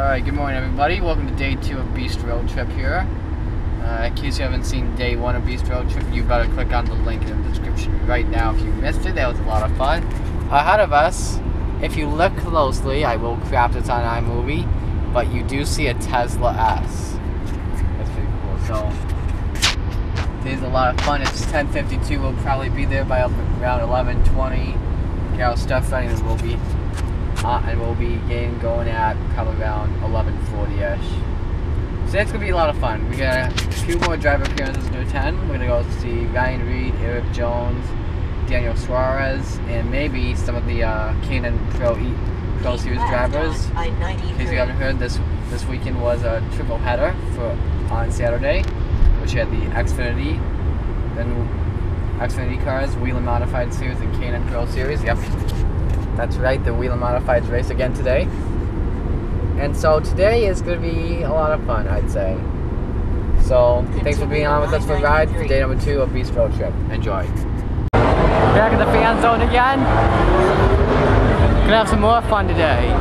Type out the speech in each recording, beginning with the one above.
Alright, good morning everybody. Welcome to day 2 of Beast Road Trip here. In case you haven't seen day 1 of Beast Road Trip, you better click on the link in the description right now if you missed it. That was a lot of fun. Ahead of us, if you look closely, I will craft it on iMovie, but you do see a Tesla S. That's pretty cool. So, today's a lot of fun. It's 10:52. We'll probably be there by around 11:20. Get our stuff ready and we'll be getting going at probably around 11:40-ish. So that's going to be a lot of fun. We got a few more driver appearances to attend. We're going to go see Ryan Reed, Eric Jones, Daniel Suarez, and maybe some of the Canon Pro Series drivers. In case you haven't heard, this weekend was a triple header on Saturday, which had the Xfinity cars, Whelen Modified Series, and Canon Pro Series. Yep. That's right, the Whelen Modifieds race again today. And so today is going to be a lot of fun, I'd say. So, thanks for being on with us for a ride for day number 2 of Beast Road Trip. Enjoy. Back at the fan zone again. Gonna have some more fun today.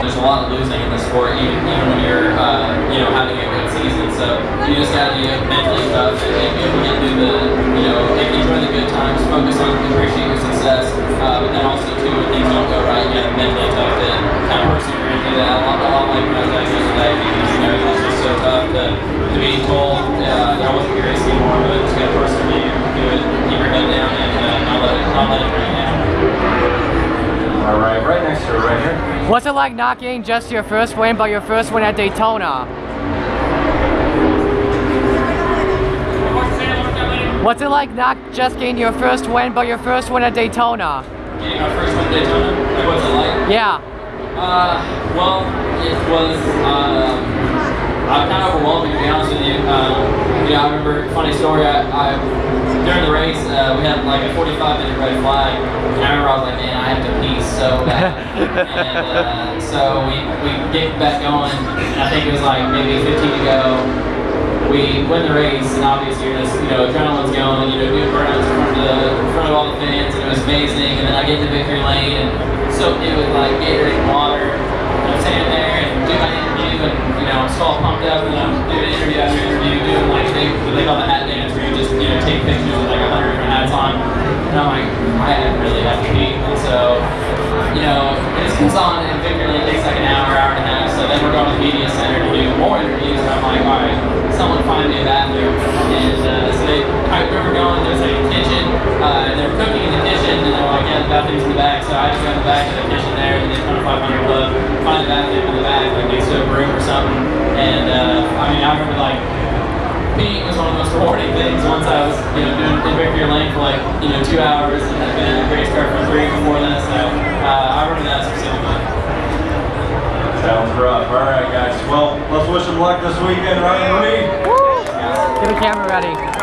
There's a lot of losing in this sport, even when you're having a good season. So, you just gotta be mentally tough and be able to get through enjoy the good times, focus on appreciating your success. But then also too, when things don't go right, you have to mentally tough it. Kind of person you're gonna do that. A lot like when I was at this today, because it was just so tough to be told that I wasn't gonna race anymore, but it's gonna persevere, do it, keep your head down, and not let it bring you down. All right next to her, right here. What's it like not getting just your first win, but your first win at Daytona? What's it like not just getting your first win, but your first win at Daytona? Getting our first win at Daytona? Like, what's it like? Yeah. Well, it was, I'm kind of overwhelmed, to be honest with you. I remember, funny story, I during the race, we had like a 45-minute red flag, and I remember I was like, man, I have to pee so bad. And so we get back going, and I think it was like maybe 15 to go. We win the race, and obviously this, adrenaline's going, doing burnouts in front of all the fans, and it was amazing. And then I get to victory lane, and soaked it with like Gatorade and water. And I'm standing there and doing my interview, and I'm just all pumped up, and I'm doing interview after interview, doing like they call the hat dance, where you just take pictures with like 100 different hats on. And I'm like, I really have to pee, and so it just comes on, and victory lane takes like an hour and a half. So then we're going to the media center to do more interviews, and I'm like, all right. Someone find me a bathroom, and so I remember going, there's like a kitchen, and they were cooking in the kitchen, and they were like, yeah, the bathroom's in the back, so I just got in the back of the kitchen there, and they put a 500 glove, find the bathroom in the back, like next to a room or something, and I remember like, peeing was one of the most rewarding things, once I was, doing in victory lane for like, 2 hours, and I've been in the race car for 3 before that, so I remember that specifically. Sounds rough. All right, guys. Well, let's wish him luck this weekend, Ryan Reed. Get the camera ready.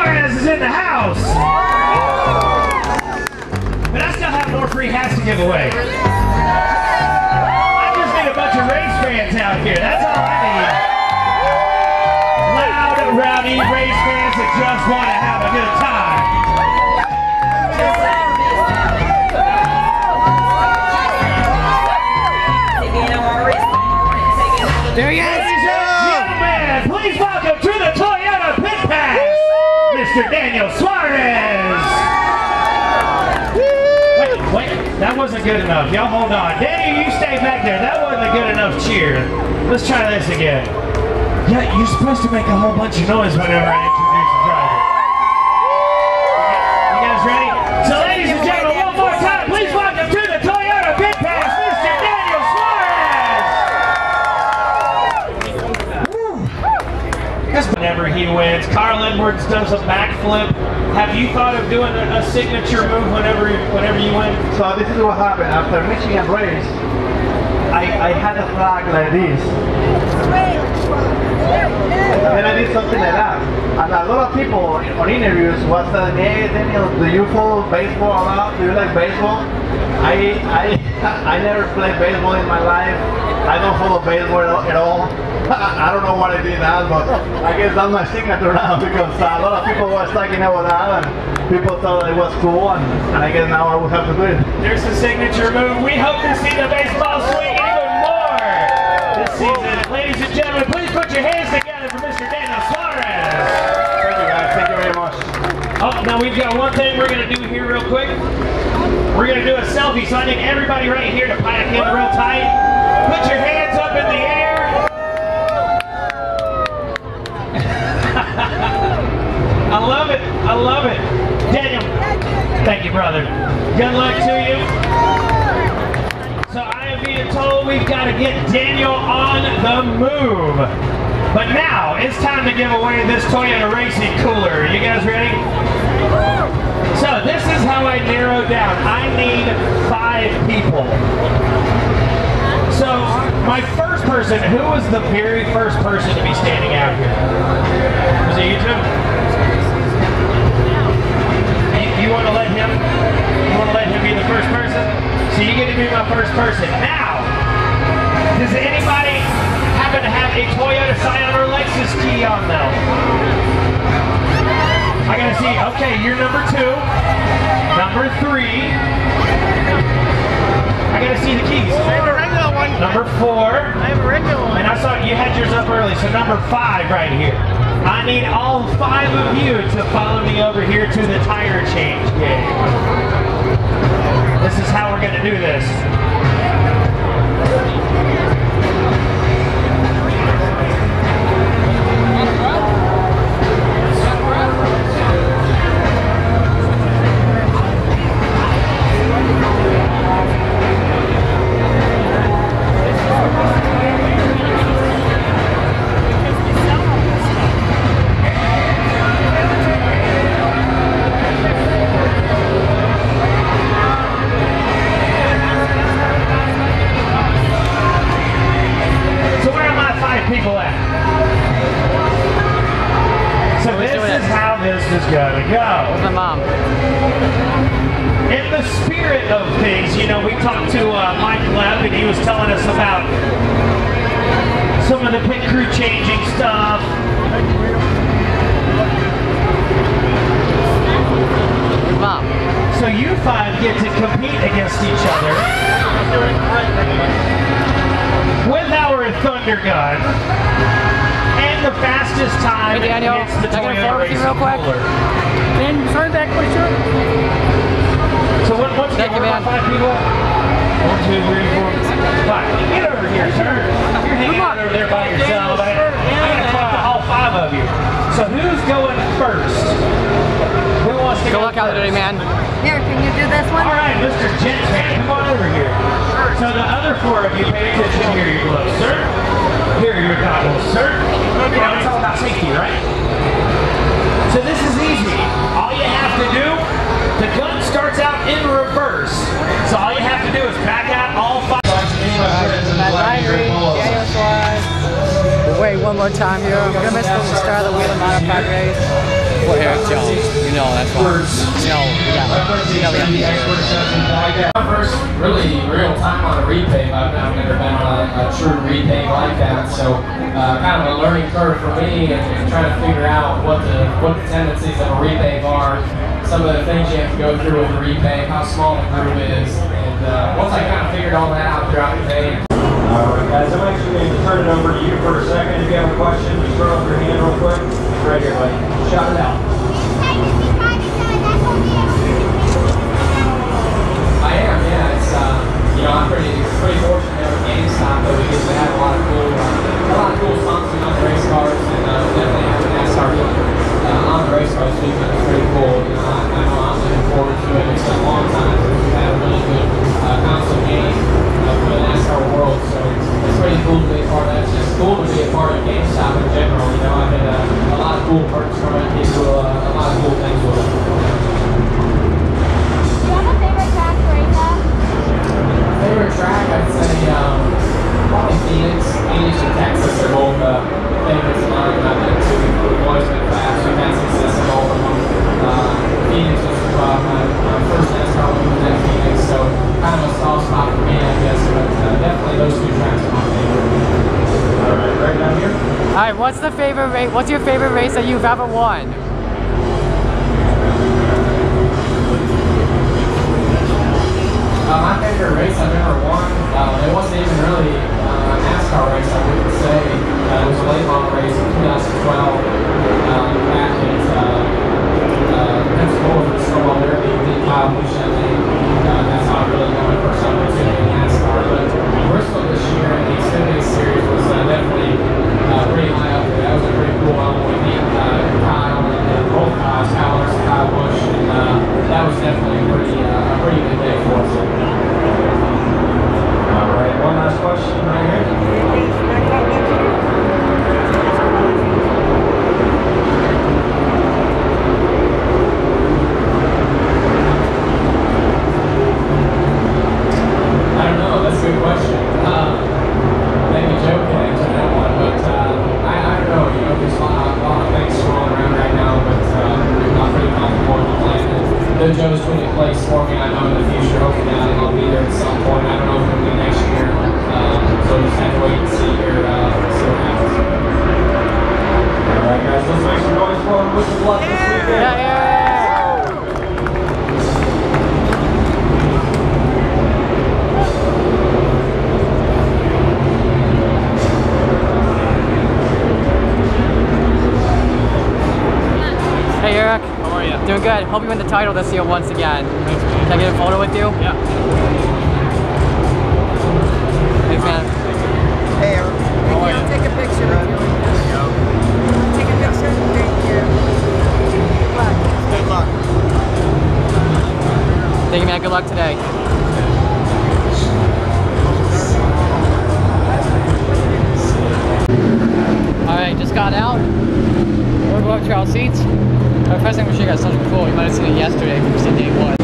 Suarez is in the house! giveaway. I just need a bunch of race fans out here. That's all I need. Loud, rowdy race fans that just want to have a good time. There you go. Ladies and gentlemen, please welcome to the Toyota Pit Pass, Mr. Daniel Suarez. Wait, that wasn't good enough. Y'all hold on. Danny, you stay back there. That wasn't a good enough cheer. Let's try this again. Yeah, you're supposed to make a whole bunch of noise whenever I introduce the driver. You guys ready? So ladies and gentlemen, one more time, please welcome to the Toyota Pit Pass, Mr. Daniel Suarez! Whenever he wins, Carl Edwards does a backflip. Have you thought of doing a signature move whenever you win? So this is what happened. After Michigan race, I had a flag like this. And then I did something like that. And a lot of people on interviews was saying, hey Daniel, do you follow baseball a lot? Do you like baseball? I never played baseball in my life. I don't follow baseball at all. I don't know what I did now, but I guess that's my signature now because a lot of people were talking about that and people thought it was cool, and I guess now I would have to do it. There's the signature move. We hope to see the baseball swing even more this season. Ladies and gentlemen, please put your hands together for Mr. Daniel Suarez. Thank you guys, thank you very much. Oh, now we've got one thing we're going to do here real quick. We're going to do a selfie, so I need everybody right here to pack in real tight. Put your hands up in the air. I love it. I love it. Daniel, thank you, brother. Good luck to you. So I am being told we've got to get Daniel on the move. But now it's time to give away this Toyota Racing cooler. You guys ready? So this is how I narrow down. I need 5 people. So my first person, who was the very first person to be standing out here? Was it you two? You want to let him be the first person? So you get to be my first person. Now, does anybody happen to have a Toyota Scion or Lexus key on them? I gotta see, okay, you're number 2. Number 3. I gotta see the keys. I have a regular one. Number 4. I have a regular one. And I saw you had yours up early, so number 5 right here. I need all 5 of you to follow me over here to the tire change game. This is how we're going to do this. Eric Jones, you know that's why. You know, yeah. like that. My first really real time on a repave. I've never been on a true repave like that, so kind of a learning curve for me, and trying to figure out what the tendencies of a repave are, some of the things you have to go through with a repave, how small the groove is, and once I kind of figured all that out throughout the day. Alright guys, I'm actually going to turn it over to you for a second. If you have a question, just throw up your hand real quick. It's right here, buddy. Shout it out. I am, yeah. It's you know, I'm pretty fortunate at GameStop that we get to have a lot of cool stunts on the race cars, and definitely have a NASCAR on the race cars weekend. It's pretty cool. You know, I know I'm looking forward to it. It's been a long time since we've had a really good console game for the NASCAR world, so it's pretty cool to be a part of that. It's just cool to be a part of GameStop in general. You know, I've had a lot of cool perks from it. People, a lot of cool things with it. Favorite track, I'd say probably Phoenix and Texas are both favorites of mine. I've been to, we've always been fast, we've had success in all of them. Phoenix was my first NASCAR win at Phoenix, so kind of a soft spot for me, I guess, but definitely those two tracks are my favorite. All right, right down here. All right, what's your favorite race that you've ever won? My favorite race I've ever won, it wasn't even really a NASCAR race, I wouldn't say. It was a late model race in 2012 back at Pensacola for the snowball derby. We did Kyle Busch that day. That's how I really got my first opportunity in NASCAR. But Bristol this year in the Xfinity Series was definitely pretty high up there. That was a pretty cool level. We beat Kyle and both Kyles, Kyle Edwards and Kyle Busch, and that was definitely a pretty good day for us. Alright, one last question right here. I don't know, that's a good question. Maybe Joe can answer that one, but I don't know, you know, there's a lot of things swirling around right now, but I'm pretty comfortable with the plan. The Joe's doing a place for me, I know in the future, hopefully I'll be there at some point. I don't know if it'll be next year, so we'll just have to wait and see here, see what happens. Alright guys, let's make some noise for him. Wish us luck this weekend. Hey Eric. How are you? Doing good. Hope you win the title this year once again. Thanks, man. Can I get a photo with you? Yeah. Thanks, man. Hey Eric. How are you? Take a picture of you. There you go. Take a picture. Thank you. Good luck. Good luck. Thank you, man. Good luck today. Alright, just got out. We're going to our seats. My first thing we should have got something cool. You might have seen it yesterday from Sydney. What?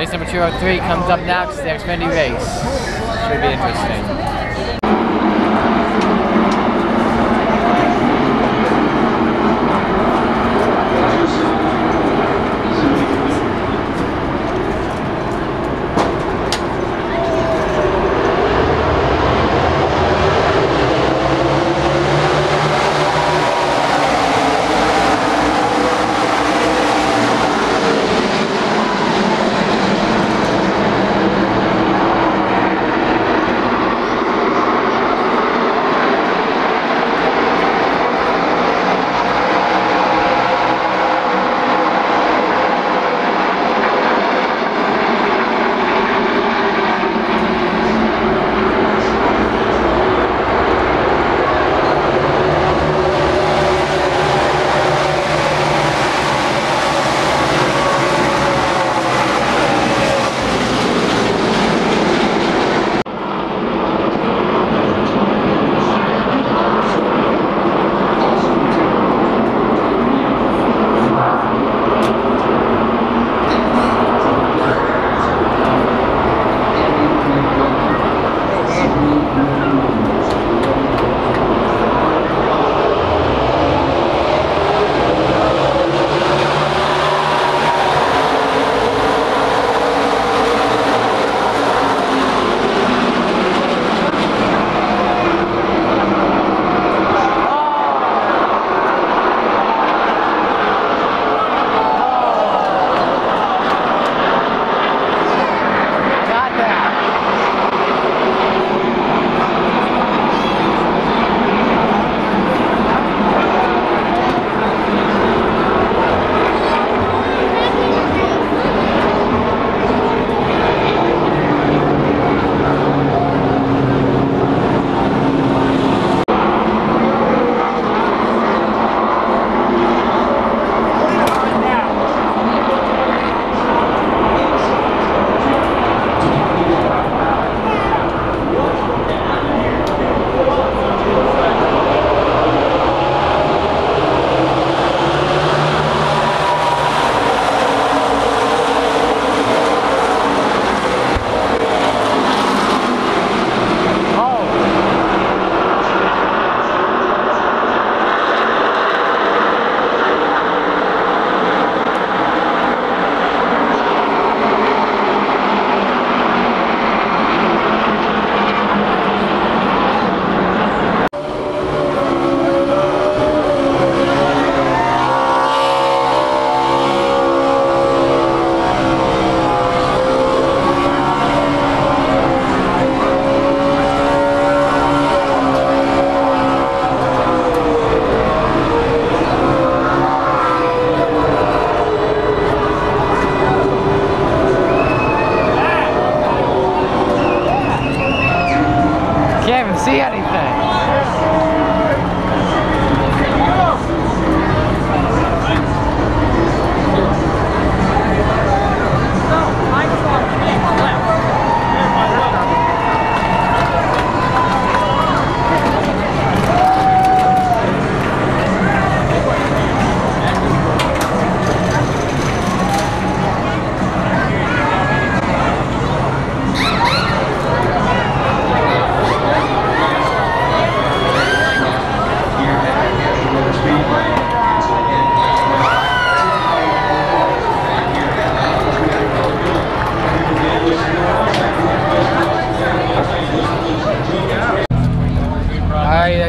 Race number 203 comes up next, the Xfinity race. Should be interesting.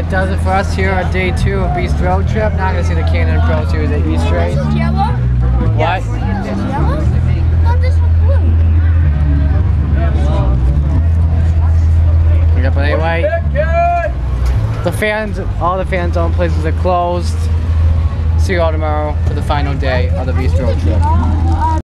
Does it for us here on day two of Beast Road Trip. Not going to see the Canon Pro Series at Beast Race. This is yellow? What? Yes. This is yellow? No, this is blue. Pick up on 8-way. The fans, all the fan zone places are closed. See you all tomorrow for the final day of the Beast Road Trip.